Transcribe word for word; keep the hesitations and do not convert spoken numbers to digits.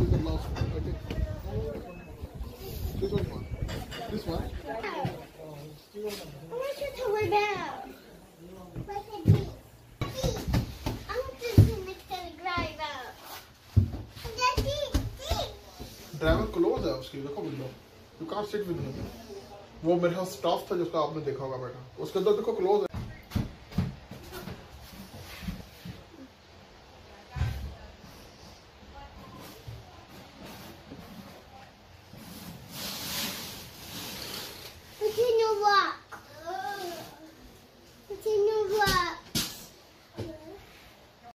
take the last one. Okay. This one. This one. I want you to wear that. Like a bee. I want you to make the driver. That's it. Driver close है उसकी. देखो बिल्लो. You can't sit with him. वो मेरे साथ staff था जिसका आपने देखा होगा बेटा. उसके अंदर देखो close है.